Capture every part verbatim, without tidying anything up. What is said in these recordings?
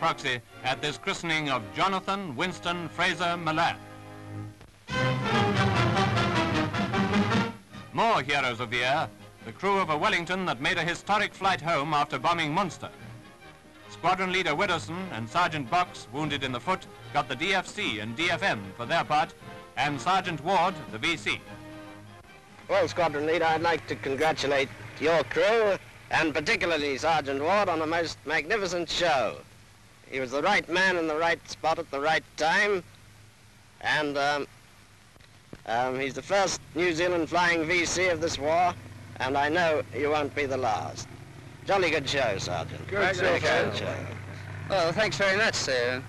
proxy at this christening of Jonathan Winston Fraser-Millan. More heroes of the air, the crew of a Wellington that made a historic flight home after bombing Munster. Squadron leader Widdowson and Sergeant Box, wounded in the foot, got the D F C and D F M for their part, and Sergeant Ward, the V C. Well, Squadron Leader, I'd like to congratulate your crew, and particularly Sergeant Ward, on a most magnificent show. He was the right man in the right spot at the right time, and um, um, he's the first New Zealand flying V C of this war, and I know you won't be the last. Jolly good show, Sergeant. Good show, Sergeant. Well, thanks very much, sir.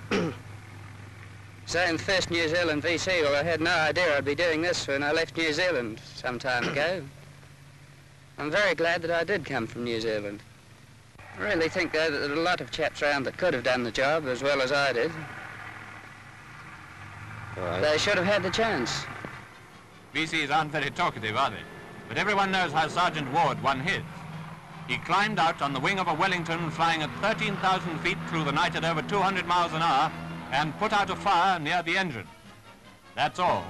Saying first New Zealand V C, well, I had no idea I'd be doing this when I left New Zealand some time ago. I'm very glad that I did come from New Zealand. I really think, though, that there are a lot of chaps around that could have done the job as well as I did. Right. They should have had the chance. V Cs aren't very talkative, are they? But everyone knows how Sergeant Ward won his. He climbed out on the wing of a Wellington flying at thirteen thousand feet through the night at over two hundred miles an hour, and put out a fire near the engine. That's all.